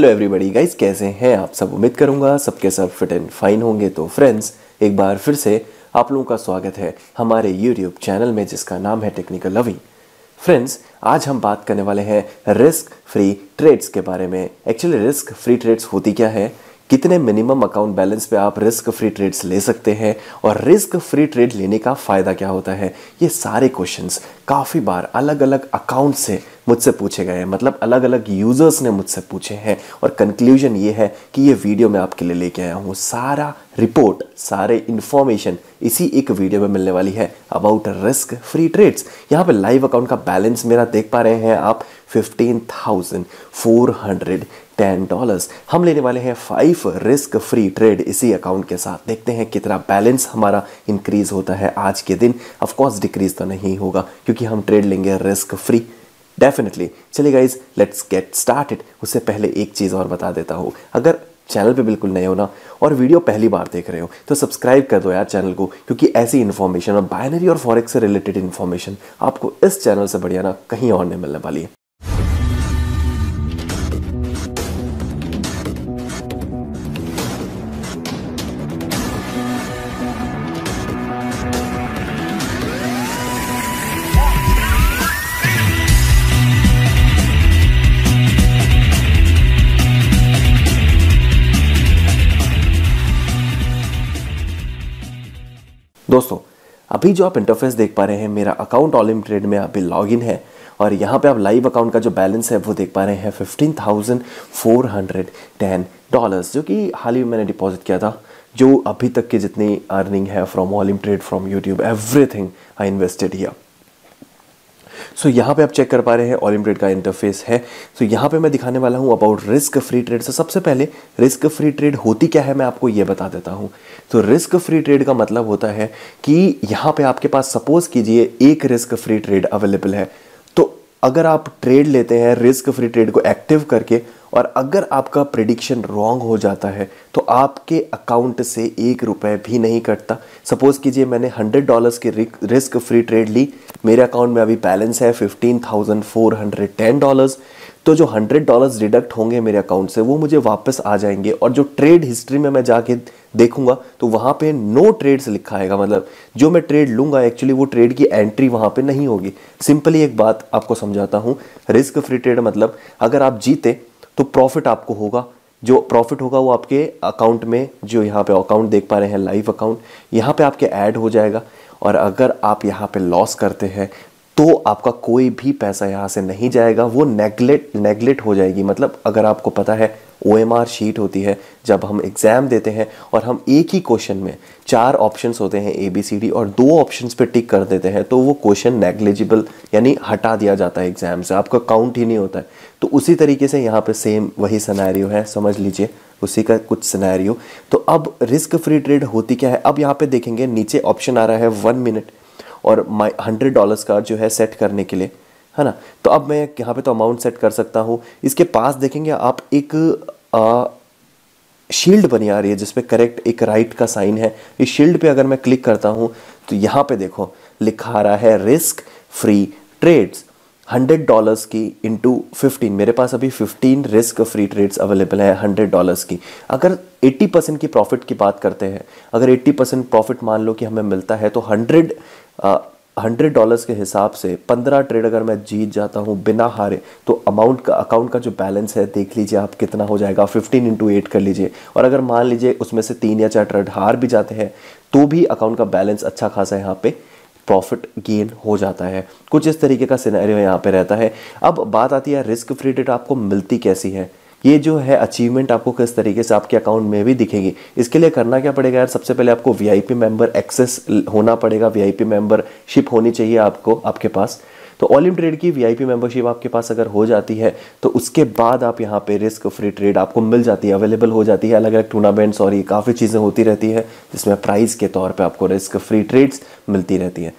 Hello everybody guys, कैसे हैं आप सब। उम्मीद करूंगा सबके सब फिट एंड फाइन होंगे। तो फ्रेंड्स, एक बार फिर से आप लोगों का स्वागत है हमारे यूट्यूब चैनल में, जिसका नाम है टेक्निकल अवी। फ्रेंड्स, आज हम बात करने वाले हैं रिस्क फ्री ट्रेड्स के बारे में। एक्चुअली रिस्क फ्री ट्रेड्स होती क्या है, कितने मिनिमम अकाउंट बैलेंस पे आप रिस्क फ्री ट्रेड्स ले सकते हैं और रिस्क फ्री ट्रेड लेने का फ़ायदा क्या होता है, ये सारे क्वेश्चंस काफ़ी बार अलग अलग अकाउंट से मुझसे पूछे गए हैं। मतलब अलग अलग यूज़र्स ने मुझसे पूछे हैं और कंक्लूजन ये है कि ये वीडियो मैं आपके लिए लेके आया हूँ। सारा रिपोर्ट, सारे इन्फॉर्मेशन इसी एक वीडियो में मिलने वाली है अबाउट रिस्क फ्री ट्रेड्स। यहाँ पे लाइव अकाउंट का बैलेंस मेरा देख पा रहे हैं आप $15,410। हम लेने वाले हैं 5 रिस्क फ्री ट्रेड इसी अकाउंट के साथ। देखते हैं कितना बैलेंस हमारा इंक्रीज होता है आज के दिन। ऑफ कोर्स डिक्रीज तो नहीं होगा क्योंकि हम ट्रेड लेंगे रिस्क फ्री, डेफिनेटली। चलिए गाइज, लेट्स गेट स्टार्टेड। उससे पहले एक चीज़ और बता देता हूँ, अगर चैनल पे बिल्कुल नए हो ना और वीडियो पहली बार देख रहे हो तो सब्सक्राइब कर दो यार चैनल को, क्योंकि ऐसी इन्फॉर्मेशन और बाइनरी और फॉरेक्स से रिलेटेड इन्फॉर्मेशन आपको इस चैनल से बढ़िया ना कहीं और नहीं मिलने वाली है। दोस्तों, अभी जो आप इंटरफेस देख पा रहे हैं, मेरा अकाउंट ओलिम्प ट्रेड में अभी लॉगिन है और यहाँ पे आप लाइव अकाउंट का जो बैलेंस है वो देख पा रहे हैं $15,410, जो कि हाल ही में मैंने डिपॉजिट किया था। जो अभी तक की जितनी अर्निंग है from Olymp trade, from YouTube, everything I invested here. So यहाँ पे आप चेक कर पा रहे हैं ओलिम्प ट्रेड का इंटरफेस है। सो यहाँ पे मैं दिखाने वाला हूँ about risk free trade. So सबसे पहले रिस्क फ्री ट्रेड होती क्या है मैं आपको ये बता देता हूँ। तो रिस्क फ्री ट्रेड का मतलब होता है कि यहाँ पे आपके पास सपोज कीजिए एक रिस्क फ्री ट्रेड अवेलेबल है, तो अगर आप ट्रेड लेते हैं रिस्क फ्री ट्रेड को एक्टिव करके और अगर आपका प्रेडिक्शन रॉन्ग हो जाता है तो आपके अकाउंट से ₹1 भी नहीं कटता। सपोज़ कीजिए मैंने $100 की रिस्क फ्री ट्रेड ली, मेरे अकाउंट में अभी बैलेंस है $15,410, तो जो $100 डिडक्ट होंगे मेरे अकाउंट से वो मुझे वापस आ जाएंगे। और जो ट्रेड हिस्ट्री में मैं जाके देखूंगा तो वहाँ पे नो ट्रेड्स लिखा आएगा, मतलब जो मैं ट्रेड लूँगा एक्चुअली वो ट्रेड की एंट्री वहाँ पे नहीं होगी। सिंपली एक बात आपको समझाता हूँ, रिस्क फ्री ट्रेड मतलब अगर आप जीते तो प्रॉफिट आपको होगा, जो प्रॉफिट होगा वो आपके अकाउंट में, जो यहाँ पे अकाउंट देख पा रहे हैं लाइव अकाउंट, यहाँ पे आपके ऐड हो जाएगा। और अगर आप यहाँ पे लॉस करते हैं तो आपका कोई भी पैसा यहाँ से नहीं जाएगा, वो नेगलेक्ट हो जाएगी। मतलब अगर आपको पता है OMR शीट होती है, जब हम एग्ज़ाम देते हैं और हम एक ही क्वेश्चन में 4 ऑप्शंस होते हैं ABCD और 2 ऑप्शंस पे टिक कर देते हैं तो वो क्वेश्चन नेग्लिजिबल यानी हटा दिया जाता है एग्ज़ाम से, आपका काउंट ही नहीं होता है। तो उसी तरीके से यहाँ पे सेम वही सिनेरियो है, समझ लीजिए उसी का कुछ सिनेरियो। तो अब रिस्क फ्री ट्रेड होती क्या है, अब यहाँ पर देखेंगे नीचे ऑप्शन आ रहा है 1 मिनट और माई $100 का जो है सेट करने के लिए, है ना। तो अब मैं यहाँ पे तो अमाउंट सेट कर सकता हूँ। इसके पास देखेंगे आप एक शील्ड बनी आ रही है जिसपे करेक्ट एक राइट का साइन है। इस शील्ड पे अगर मैं क्लिक करता हूँ तो यहाँ पे देखो लिखा आ रहा है रिस्क फ्री ट्रेड्स $100 की × 15। मेरे पास अभी 15 रिस्क फ्री ट्रेड्स अवेलेबल है $100 की। अगर 80% की प्रॉफिट की बात करते हैं, अगर 80% प्रॉफिट मान लो कि हमें मिलता है तो $100 के हिसाब से 15 ट्रेड अगर मैं जीत जाता हूँ बिना हारे तो अकाउंट का जो बैलेंस है देख लीजिए आप कितना हो जाएगा, 15 × 8 कर लीजिए। और अगर मान लीजिए उसमें से 3 या 4 ट्रेड हार भी जाते हैं तो भी अकाउंट का बैलेंस अच्छा खासा यहाँ पे प्रॉफिट गेन हो जाता है। कुछ इस तरीके का सिनेरियो यहाँ पे रहता है। अब बात आती है रिस्क फ्री ट्रेड आपको मिलती कैसी है, ये जो है अचीवमेंट आपको किस तरीके से आपके अकाउंट में भी दिखेगी। इसके लिए करना क्या पड़ेगा यार, सबसे पहले आपको VIP मेंबर एक्सेस होना पड़ेगा, VIP मेंबरशिप होनी चाहिए आपको, आपके पास। तो ओलिम्प ट्रेड की VIP मेंबरशिप आपके पास अगर हो जाती है तो उसके बाद आप यहाँ पे रिस्क फ्री ट्रेड आपको मिल जाती है, अवेलेबल हो जाती है। अलग अलग टूर्नामेंट्स और ये काफ़ी चीज़ें होती रहती है जिसमें प्राइज़ के तौर पर आपको रिस्क फ्री ट्रेड्स मिलती रहती है,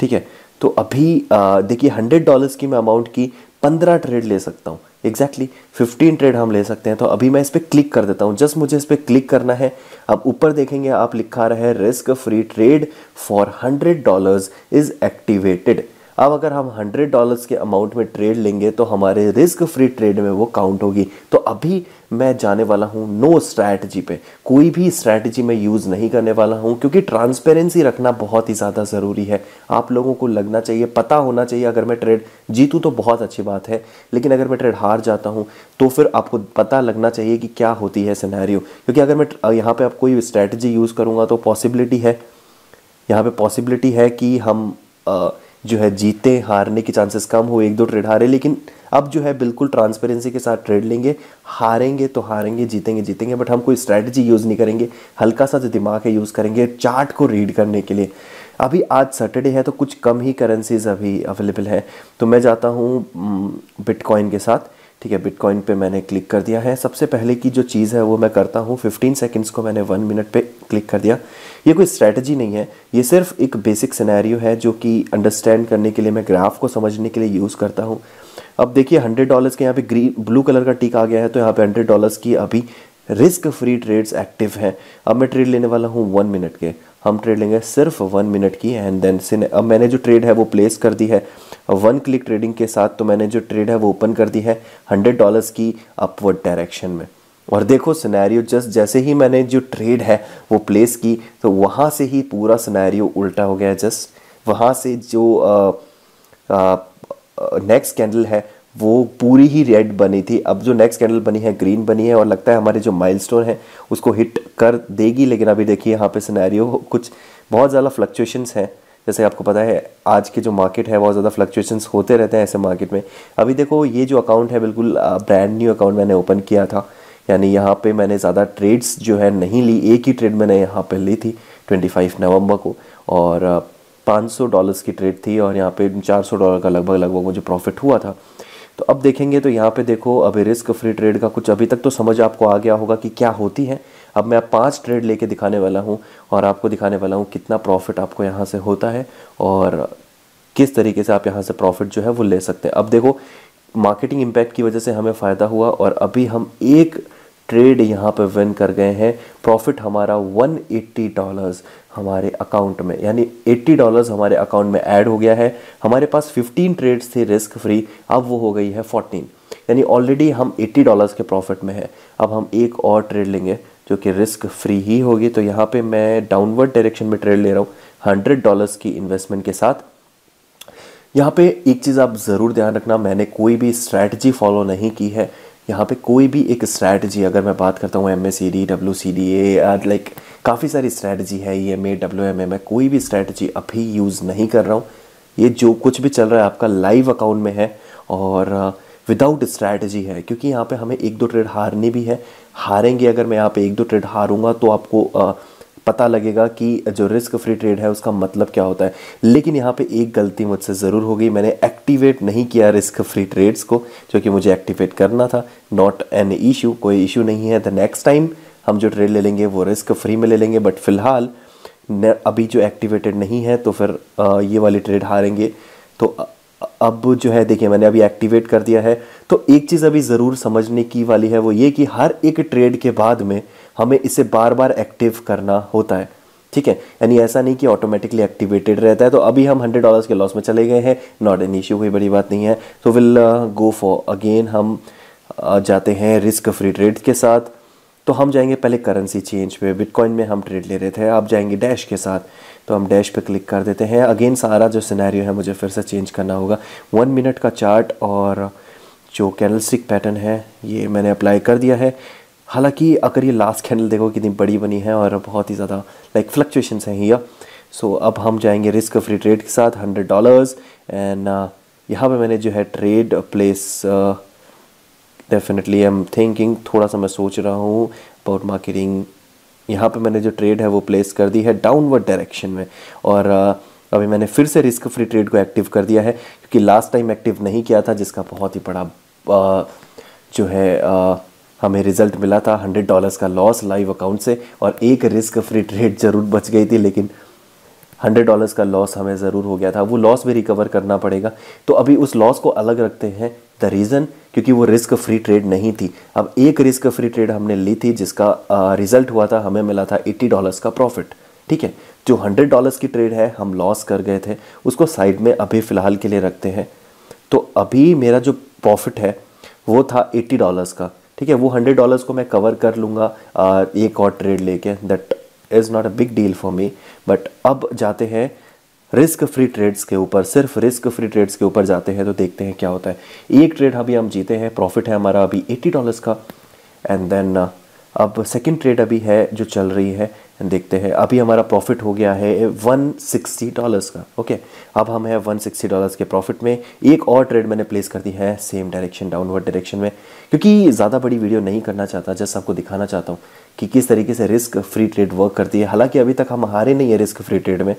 ठीक है। तो अभी देखिए $100 की मैं अमाउंट की 15 ट्रेड ले सकता हूँ, एग्जैक्टली 15 ट्रेड हम ले सकते हैं। तो अभी मैं इस पर क्लिक कर देता हूँ, जस्ट मुझे इस पर क्लिक करना है। अब ऊपर देखेंगे आप लिखा रहा है risk free trade for $100 is activated. अब अगर हम $100 के अमाउंट में ट्रेड लेंगे तो हमारे रिस्क फ्री ट्रेड में वो काउंट होगी। तो अभी मैं जाने वाला हूँ नो स्ट्रैटेजी पे, कोई भी स्ट्रैटेजी मैं यूज़ नहीं करने वाला हूँ, क्योंकि ट्रांसपेरेंसी रखना बहुत ही ज़्यादा ज़रूरी है। आप लोगों को लगना चाहिए, पता होना चाहिए, अगर मैं ट्रेड जीतूँ तो बहुत अच्छी बात है, लेकिन अगर मैं ट्रेड हार जाता हूँ तो फिर आपको पता लगना चाहिए कि क्या होती है सिनेरियो। क्योंकि अगर मैं यहाँ पर आप कोई स्ट्रैटेजी यूज़ करूँगा तो पॉसिबिलिटी है, यहाँ पर पॉसिबिलिटी है कि हम जो है जीते, हारने की चांसेस कम हो, एक दो ट्रेड हारे। लेकिन अब जो है बिल्कुल ट्रांसपेरेंसी के साथ ट्रेड लेंगे, हारेंगे तो हारेंगे, जीतेंगे जीतेंगे, बट हम कोई स्ट्रैटेजी यूज़ नहीं करेंगे। हल्का सा जो दिमाग है यूज़ करेंगे चार्ट को रीड करने के लिए। अभी आज सैटरडे है तो कुछ कम ही करेंसीज अभी अवेलेबल है, तो मैं जाता हूँ बिटकॉइन के साथ। ठीक है, बिटकॉइन पे मैंने क्लिक कर दिया है। सबसे पहले की जो चीज़ है वो मैं करता हूँ, 15 सेकंड्स को मैंने 1 मिनट पे क्लिक कर दिया। ये कोई स्ट्रैटेजी नहीं है, ये सिर्फ एक बेसिक सिनेरियो है जो कि अंडरस्टैंड करने के लिए, मैं ग्राफ को समझने के लिए यूज़ करता हूँ। अब देखिए $100 के यहाँ पे ग्रीन ब्लू कलर का टिक आ गया है, तो यहाँ पे $100 की अभी रिस्क फ्री ट्रेड्स एक्टिव हैं। अब मैं ट्रेड लेने वाला हूँ 1 मिनट के, हम ट्रेड लेंगे सिर्फ 1 मिनट की। एंड देन अब मैंने जो ट्रेड है वो प्लेस कर दी है 1 क्लिक ट्रेडिंग के साथ, तो मैंने जो ट्रेड है वो ओपन कर दी है $100 की अपवर्ड डायरेक्शन में। और देखो सिनेरियो, जस्ट जैसे ही मैंने जो ट्रेड है वो प्लेस की तो वहाँ से ही पूरा सिनेरियो उल्टा हो गया है। जस्ट वहाँ से जो नेक्स्ट कैंडल है वो पूरी ही रेड बनी थी, अब जो नेक्स्ट कैंडल बनी है ग्रीन बनी है, और लगता है हमारे जो माइलस्टोन है उसको हिट कर देगी। लेकिन अभी देखिए यहाँ पे सिनेरियो कुछ बहुत ज़्यादा फ्लक्चुएशंस हैं, जैसे आपको पता है आज के जो मार्केट है बहुत ज़्यादा फ्लक्चुएशंस होते रहते हैं ऐसे मार्केट में। अभी देखो ये जो अकाउंट है बिल्कुल ब्रांड न्यू अकाउंट मैंने ओपन किया था, यानी यहाँ पर मैंने ज़्यादा ट्रेड्स जो है नहीं ली, एक ही ट्रेड मैंने यहाँ पर ली थी 25 नवंबर को, और $500 की ट्रेड थी, और यहाँ पे $400 का लगभग मुझे प्रॉफिट हुआ था। तो अब देखेंगे तो यहाँ पे देखो अभी रिस्क फ्री ट्रेड का कुछ अभी तक तो समझ आपको आ गया होगा कि क्या होती है। अब मैं 5 ट्रेड लेके दिखाने वाला हूँ और आपको दिखाने वाला हूँ कितना प्रॉफिट आपको यहाँ से होता है और किस तरीके से आप यहाँ से प्रॉफिट जो है वो ले सकते हैं। अब देखो मार्केटिंग इम्पैक्ट की वजह से हमें फ़ायदा हुआ और अभी हम एक ट्रेड यहाँ पे विन कर गए हैं। प्रॉफिट हमारा $180 हमारे अकाउंट में, यानी $80 हमारे अकाउंट में ऐड हो गया है। हमारे पास 15 ट्रेड्स थे रिस्क फ्री, अब वो हो गई है 14, यानी ऑलरेडी हम $80 के प्रॉफिट में हैं। अब हम एक और ट्रेड लेंगे जो कि रिस्क फ्री ही होगी, तो यहाँ पे मैं डाउनवर्ड डायरेक्शन में ट्रेड ले रहा हूँ $100 की इन्वेस्टमेंट के साथ। यहाँ पे एक चीज़ आप ज़रूर ध्यान रखना, मैंने कोई भी स्ट्रैटेजी फॉलो नहीं की है यहाँ पे। कोई भी एक स्ट्रैटेजी अगर मैं बात करता हूँ MACD WCDA लाइक काफ़ी सारी स्ट्रैटेजी है, EMA WMA, मैं कोई भी स्ट्रैटेजी अभी यूज़ नहीं कर रहा हूँ। ये जो कुछ भी चल रहा है आपका लाइव अकाउंट में है और विदाउट स्ट्रैटेजी है, क्योंकि यहाँ पे हमें एक दो ट्रेड हारनी भी है। हारेंगे, अगर मैं यहाँ पे एक दो ट्रेड हारूँगा तो आपको पता लगेगा कि जो रिस्क फ्री ट्रेड है उसका मतलब क्या होता है। लेकिन यहाँ पे एक गलती मुझसे ज़रूर हो गई, मैंने एक्टिवेट नहीं किया रिस्क फ्री ट्रेड्स को, जो कि मुझे एक्टिवेट करना था। नॉट एन इशू, कोई इशू नहीं है। द नेक्स्ट टाइम हम जो ट्रेड ले लेंगे वो रिस्क फ्री में ले लेंगे, बट फिलहाल अभी जो एक्टिवेटेड नहीं है तो फिर ये वाली ट्रेड हारेंगे। तो अब जो है देखिए मैंने अभी एक्टिवेट कर दिया है। तो एक चीज़ अभी ज़रूर समझने की वाली है, वो ये कि हर एक ट्रेड के बाद में हमें इसे बार बार एक्टिव करना होता है। ठीक है, यानी ऐसा नहीं कि ऑटोमेटिकली एक्टिवेटेड रहता है। तो अभी हम $100 के लॉस में चले गए हैं, नॉट एन इश्यू, कोई बड़ी बात नहीं है। तो विल गो फॉर अगेन, हम जाते हैं रिस्क फ्री ट्रेड के साथ। तो हम जाएंगे पहले करेंसी चेंज पे, बिटकॉइन में हम ट्रेड ले रहे थे, आप जाएंगे डैश के साथ, तो हम डैश पे क्लिक कर देते हैं। अगेन सारा जो सिनेरियो है मुझे फिर से चेंज करना होगा। 1 मिनट का चार्ट और जो कैंडलस्टिक पैटर्न है ये मैंने अप्लाई कर दिया है। हालांकि अगर ये लास्ट कैंडल देखो कितनी बड़ी बनी है और बहुत ही ज़्यादा लाइक फ्लक्चुएशंस हैं ये। सो अब हम जाएंगे रिस्क फ्री ट्रेड के साथ $100 एंड यहाँ पे मैंने जो है trade place definitely I am thinking, थोड़ा सा मैं सोच रहा हूँ अबाउट मार्केटिंग। यहाँ पे मैंने जो ट्रेड है वो प्लेस कर दी है डाउनवर्ड डायरेक्शन में और अभी मैंने फिर से रिस्क फ्री ट्रेड को एक्टिव कर दिया है, क्योंकि लास्ट टाइम एक्टिव नहीं किया था, जिसका बहुत ही बड़ा जो है हमें रिज़ल्ट मिला था। $100 का लॉस लाइव अकाउंट से और एक रिस्क फ्री ट्रेड ज़रूर बच गई थी, लेकिन $100 का लॉस हमें ज़रूर हो गया था। वो लॉस भी रिकवर करना पड़ेगा, तो अभी उस लॉस को अलग रखते हैं। द रीज़न क्योंकि वो रिस्क फ्री ट्रेड नहीं थी। अब एक रिस्क फ्री ट्रेड हमने ली थी जिसका रिज़ल्ट हुआ था, हमें मिला था $80 का प्रॉफिट। ठीक है, जो $100 की ट्रेड है हम लॉस कर गए थे उसको साइड में अभी फ़िलहाल के लिए रखते हैं। तो अभी मेरा जो प्रॉफिट है वो था $80 का, ठीक है। वो $100 को मैं कवर कर लूँगा एक और ट्रेड लेके, that is not a big deal for me. But अब जाते हैं रिस्क फ्री ट्रेड्स के ऊपर, सिर्फ रिस्क फ्री ट्रेड्स के ऊपर जाते हैं तो देखते हैं क्या होता है। एक ट्रेड अभी हम जीते हैं, प्रॉफिट है हमारा अभी $80 का। एंड देन अब सेकंड ट्रेड अभी है जो चल रही है, देखते हैं। अभी हमारा प्रॉफिट हो गया है $160 का, ओके। अब हम हैं $160 के प्रॉफिट में। एक और ट्रेड मैंने प्लेस कर दी है सेम डायरेक्शन, डाउनवर्ड डायरेक्शन में, क्योंकि ज़्यादा बड़ी वीडियो नहीं करना चाहता, जस्ट आपको दिखाना चाहता हूँ कि किस तरीके से रिस्क फ्री ट्रेड वर्क करती है। हालाँकि अभी तक हम हारे नहीं है रिस्क फ्री ट्रेड में,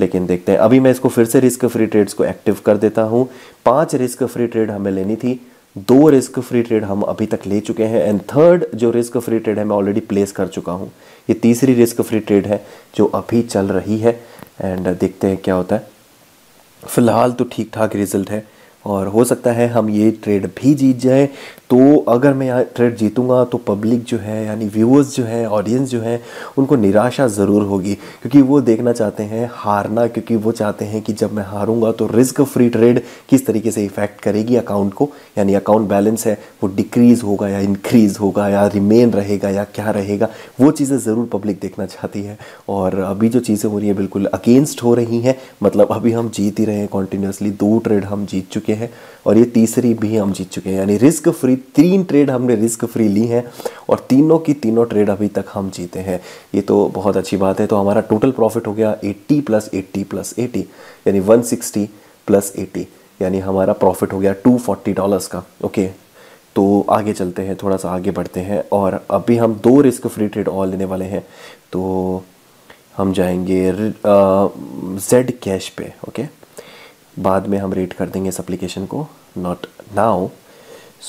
लेकिन देखते हैं। अभी मैं इसको फिर से रिस्क फ्री ट्रेड्स को एक्टिव कर देता हूँ। 5 रिस्क फ्री ट्रेड हमें लेनी थी, 2 रिस्क फ्री ट्रेड हम अभी तक ले चुके हैं, एंड थर्ड जो रिस्क फ्री ट्रेड है मैं ऑलरेडी प्लेस कर चुका हूँ। ये तीसरी रिस्क फ्री ट्रेड है जो अभी चल रही है, एंड देखते हैं क्या होता है। फ़िलहाल तो ठीक ठाक रिजल्ट है और हो सकता है हम ये ट्रेड भी जीत जाएं। तो अगर मैं यहाँ ट्रेड जीतूंगा तो पब्लिक जो है, यानी व्यूअर्स जो है, ऑडियंस जो है, उनको निराशा ज़रूर होगी, क्योंकि वो देखना चाहते हैं हारना, क्योंकि वो चाहते हैं कि जब मैं हारूंगा तो रिस्क फ्री ट्रेड किस तरीके से इफ़ेक्ट करेगी अकाउंट को, यानी अकाउंट बैलेंस है वो डिक्रीज़ होगा या इंक्रीज़ होगा या रिमेन रहेगा या क्या रहेगा, वो चीज़ें ज़रूर पब्लिक देखना चाहती है। और अभी जो चीज़ें हो रही है बिल्कुल अगेंस्ट हो रही हैं, मतलब अभी हम जीत ही रहे हैं कॉन्टीन्यूसली। 2 ट्रेड हम जीत चुके हैं और ये तीसरी भी हम जीत चुके हैं, यानी रिस्क फ्री 3 ट्रेड हमने रिस्क फ्री ली हैं और तीनों की तीनों ट्रेड अभी तक हम जीते हैं। ये तो बहुत अच्छी बात है। तो हमारा टोटल प्रॉफिट हो गया 80 + 80 + 80, यानी 160 + 80, यानी हमारा प्रॉफिट हो गया $240 का, ओके। तो आगे चलते हैं, थोड़ा सा आगे बढ़ते हैं। और अभी हम 2 रिस्क फ्री ट्रेड और लेने वाले हैं, तो हम जाएंगे Z कैश पे, ओके। बाद में हम रेट कर देंगे इस एप्लीकेशन को, नॉट नाउ।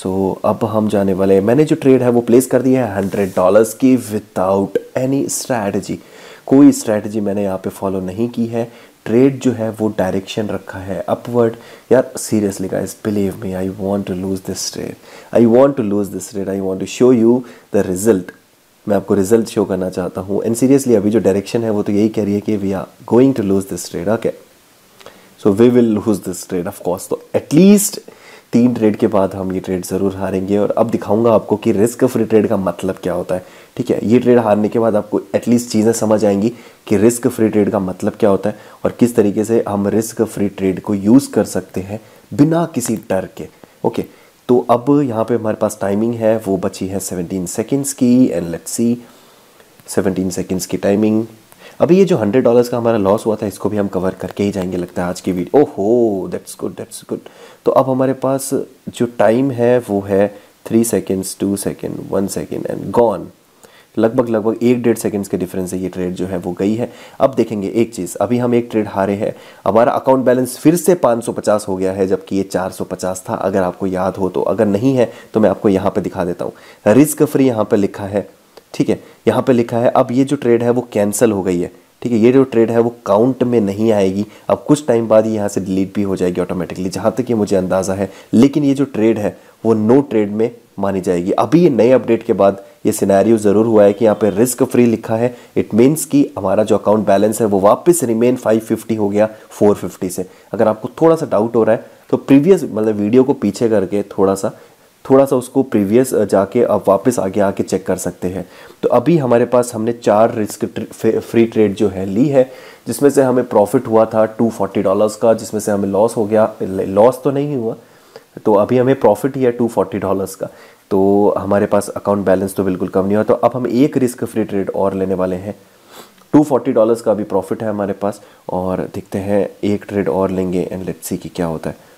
सो अब हम जाने वाले, मैंने जो ट्रेड है वो प्लेस कर दिया है $100 की, विदाउट एनी स्ट्रैटेजी। कोई स्ट्रैटेजी मैंने यहाँ पे फॉलो नहीं की है। ट्रेड जो है वो डायरेक्शन रखा है अपवर्ड। यार seriously guys, believe me, I want to lose this trade, I want to lose this trade, I want to show you the result. मैं आपको रिजल्ट शो करना चाहता हूँ। एंड सीरियसली अभी जो डायरेक्शन है वो तो यही कह रही है कि we are going to lose this trade, okay. So we will lose this trade of course. तो एटलीस्ट 3 ट्रेड के बाद हम ये ट्रेड ज़रूर हारेंगे, और अब दिखाऊंगा आपको कि रिस्क फ्री ट्रेड का मतलब क्या होता है, ठीक है। ये ट्रेड हारने के बाद आपको एटलीस्ट चीज़ें समझ आएंगी कि रिस्क फ्री ट्रेड का मतलब क्या होता है और किस तरीके से हम रिस्क फ्री ट्रेड को यूज़ कर सकते हैं बिना किसी डर के, ओके। तो अब यहाँ पे हमारे पास टाइमिंग है वो बची है 17 सेकेंड्स की, एंड लेट्स सी 17 सेकेंड्स की टाइमिंग। अभी ये जो $100 का हमारा लॉस हुआ था इसको भी हम कवर करके ही जाएंगे लगता है आज की वीडियो। ओहो, दैट्स गुड, दैट्स गुड। तो अब हमारे पास जो टाइम है वो है 3 seconds, 2 second, 1 second, and gone. लगभग 1-1.5 सेकेंड्स के डिफरेंस से ये ट्रेड जो है वो गई है। अब देखेंगे एक चीज़, अभी हम एक ट्रेड हारे हैं, हमारा अकाउंट बैलेंस फिर से 550 हो गया है, जबकि ये 450 था, अगर आपको याद हो तो। अगर नहीं है तो मैं आपको यहाँ पर दिखा देता हूँ। रिस्क फ्री यहाँ पर लिखा है, ठीक है, यहाँ पे लिखा है। अब ये जो ट्रेड है वो कैंसिल हो गई है, ठीक है। ये जो ट्रेड है वो काउंट में नहीं आएगी, अब कुछ टाइम बाद ये यहाँ से डिलीट भी हो जाएगी ऑटोमेटिकली, जहाँ तक ये मुझे अंदाज़ा है। लेकिन ये जो ट्रेड है वो नो ट्रेड में मानी जाएगी। अभी ये नए अपडेट के बाद ये सिनेरियो ज़रूर हुआ है कि यहाँ पे रिस्क फ्री लिखा है। इट मीन्स कि हमारा जो अकाउंट बैलेंस है वो वापस रिमेन 550 हो गया 450 से। अगर आपको थोड़ा सा डाउट हो रहा है तो प्रीवियस, मतलब वीडियो को पीछे करके थोड़ा सा उसको प्रीवियस जाके आप वापस आगे आके चेक कर सकते हैं। तो अभी हमारे पास हमने 4 रिस्क फ्री ट्रेड जो है ली है, जिसमें से हमें प्रॉफिट हुआ था $240 का, जिसमें से हमें लॉस हो गया, लॉस तो नहीं हुआ, तो अभी हमें प्रॉफिट ही है $240 का। तो हमारे पास अकाउंट बैलेंस तो बिल्कुल कम नहीं हुआ। तो अब हम एक रिस्क फ्री ट्रेड और लेने वाले हैं, $240 का अभी प्रॉफिट है हमारे पास, और देखते हैं एक ट्रेड और लेंगे एंड लेट्स सी कि क्या होता है।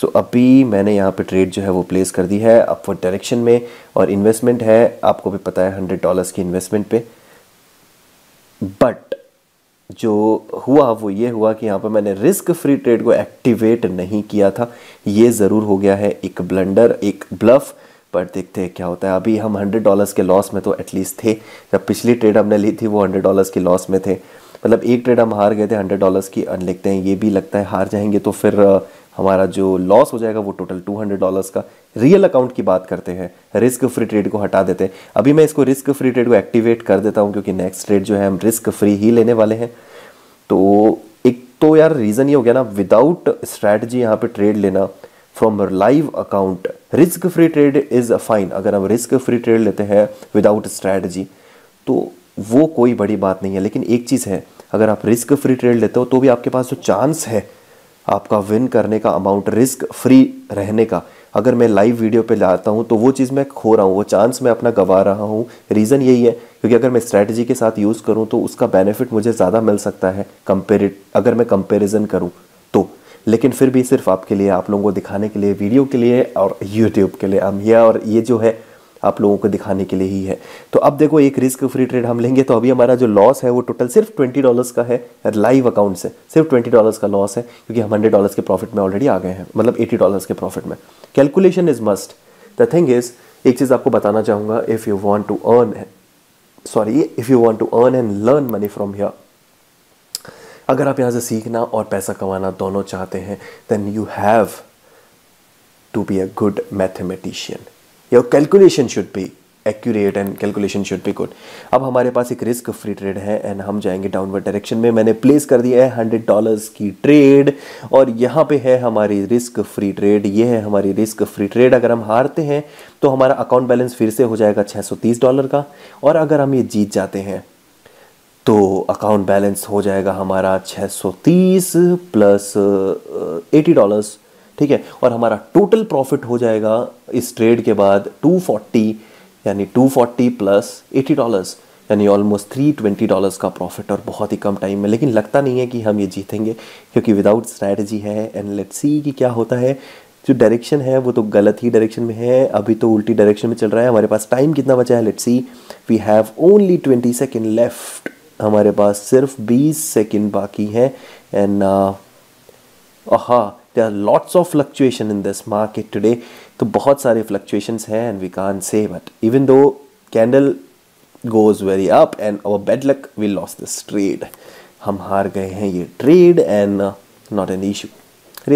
सो अभी मैंने यहाँ पे ट्रेड जो है वो प्लेस कर दी है अपवर्ड डायरेक्शन में, और इन्वेस्टमेंट है, आपको भी पता है, $100 की इन्वेस्टमेंट पे। बट जो हुआ वो ये हुआ कि यहाँ पे मैंने रिस्क फ्री ट्रेड को एक्टिवेट नहीं किया था। ये ज़रूर हो गया है एक ब्लंडर, एक ब्लफ, पर देखते हैं क्या होता है। अभी हम $100 के लॉस में तो एटलीस्ट थे, जब पिछली ट्रेड हमने ली थी वो $100 के लॉस में थे, मतलब एक ट्रेड हम हार गए थे $100 की। और देखते हैं, ये भी लगता है हार जाएंगे तो फिर हमारा जो लॉस हो जाएगा वो टोटल $200 का, रियल अकाउंट की बात करते हैं, रिस्क फ्री ट्रेड को हटा देते हैं। अभी मैं इसको रिस्क फ्री ट्रेड को एक्टिवेट कर देता हूं क्योंकि नेक्स्ट ट्रेड जो है हम रिस्क फ्री ही लेने वाले हैं। तो एक तो यार रीज़न ये हो गया ना, विदाउट स्ट्रैटेजी यहाँ पे ट्रेड लेना from live account. Risk free trade is fine, अगर हम रिस्क फ्री ट्रेड लेते हैं विदाउट स्ट्रैटेजी तो वो कोई बड़ी बात नहीं है। लेकिन एक चीज़ है, अगर आप रिस्क फ्री ट्रेड लेते हो तो भी आपके पास जो चांस है आपका विन करने का अमाउंट रिस्क फ्री रहने का, अगर मैं लाइव वीडियो पे लाता हूँ तो वो चीज़ मैं खो रहा हूँ, वो चांस मैं अपना गंवा रहा हूँ। रीज़न यही है क्योंकि अगर मैं स्ट्रैटेजी के साथ यूज़ करूँ तो उसका बेनिफिट मुझे ज़्यादा मिल सकता है अगर मैं कंपेरिजन करूँ तो। लेकिन फिर भी सिर्फ आपके लिए, आप लोगों को दिखाने के लिए, वीडियो के लिए और यूट्यूब के लिए हम ये, और ये जो है आप लोगों को दिखाने के लिए ही है। तो अब देखो एक रिस्क फ्री ट्रेड हम लेंगे तो अभी हमारा जो लॉस है वो टोटल सिर्फ $20 का है लाइव अकाउंट से, सिर्फ $20 का लॉस है क्योंकि हम $100 के प्रॉफिट में ऑलरेडी आ गए हैं, मतलब $80 के प्रॉफिट में। Calculation is must. The thing is, एक चीज़ आपको बताना चाहूँगा, if you want to earn and learn money from here, अगर आप यहाँ से सीखना और पैसा कमाना दोनों चाहते हैं then you have to be a good mathematician. Your calculation should be accurate and calculation should be good. अब हमारे पास एक रिस्क फ्री ट्रेड है एंड हम जाएंगे डाउनवर्ड डायरेक्शन में। मैंने प्लेस कर दिया है $100 की ट्रेड और यहाँ पे है हमारी रिस्क फ्री ट्रेड। ये है हमारी रिस्क फ्री ट्रेड। अगर हम हारते हैं तो हमारा अकाउंट बैलेंस फिर से हो जाएगा $630 का, और अगर हम ये जीत जाते हैं तो अकाउंट बैलेंस हो जाएगा हमारा 630 प्लस $80, ठीक है। और हमारा टोटल प्रॉफिट हो जाएगा इस ट्रेड के बाद 240, यानी 240 प्लस $80, यानी ऑलमोस्ट $320 का प्रॉफिट, और बहुत ही कम टाइम में। लेकिन लगता नहीं है कि हम ये जीतेंगे क्योंकि विदाउट स्ट्रैटेजी है। एंड लेट्स सी कि क्या होता है। जो डायरेक्शन है वो तो गलत ही डायरेक्शन में है, अभी तो उल्टी डायरेक्शन में चल रहा है। हमारे पास टाइम कितना बचा है, let's see. We have only 20 second left, हमारे पास सिर्फ 20 सेकेंड बाकी हैं। एंड हाँ, There are lots of fluctuation in this market today. तो बहुत सारे fluctuations हैं and we can't say, but even though candle goes very up and our bad luck, we lost this trade. हम हार गए हैं ये trade and not an issue.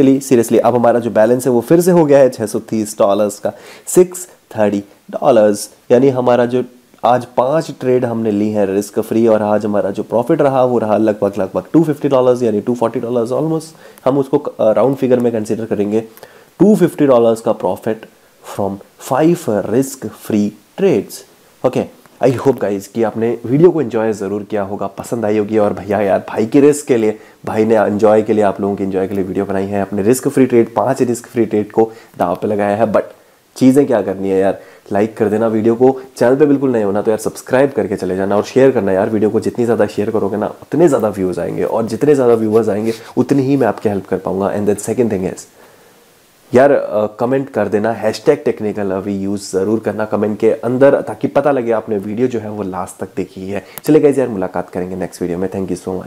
Really seriously, अब हमारा जो balance है वो फिर से हो गया है $630 का, $630, यानी हमारा जो आज 5 ट्रेड हमने ली है रिस्क फ्री और आज हमारा जो प्रॉफिट रहा वो रहा लगभग $250, यानी $240 ऑलमोस्ट, हम उसको राउंड फिगर में कंसीडर करेंगे। $250 का profit from 5 risk free trades. Okay, I hope guys कि आपने वीडियो को एंजॉय ज़रूर किया होगा, पसंद आई होगी। और भैया यार, भाई के रिस्क के लिए, भाई ने एंजॉय के लिए, आप लोगों के एंजॉय के लिए वीडियो बनाई है। अपने risk free trade 5 risk free trade को दाव पे लगाया है। बट चीज़ें क्या करनी है यार, लाइक कर देना वीडियो को, चैनल पे बिल्कुल नहीं होना तो यार सब्सक्राइब करके चले जाना, और शेयर करना यार वीडियो को। जितनी ज़्यादा शेयर करोगे ना उतने ज़्यादा व्यूज़ आएंगे, और जितने ज़्यादा व्यूवर्स आएंगे उतनी ही मैं आपकी हेल्प कर पाऊंगा। And then second thing is यार, कमेंट कर देना, हैशटैग टेक्निकल अवी यूज़ ज़रूर करना कमेंट के अंदर, ताकि पता लगे आपने वीडियो जो है वो लास्ट तक देखी है। चले गाइस यार, मुलाकात करेंगे नेक्स्ट वीडियो में। Thank you so much.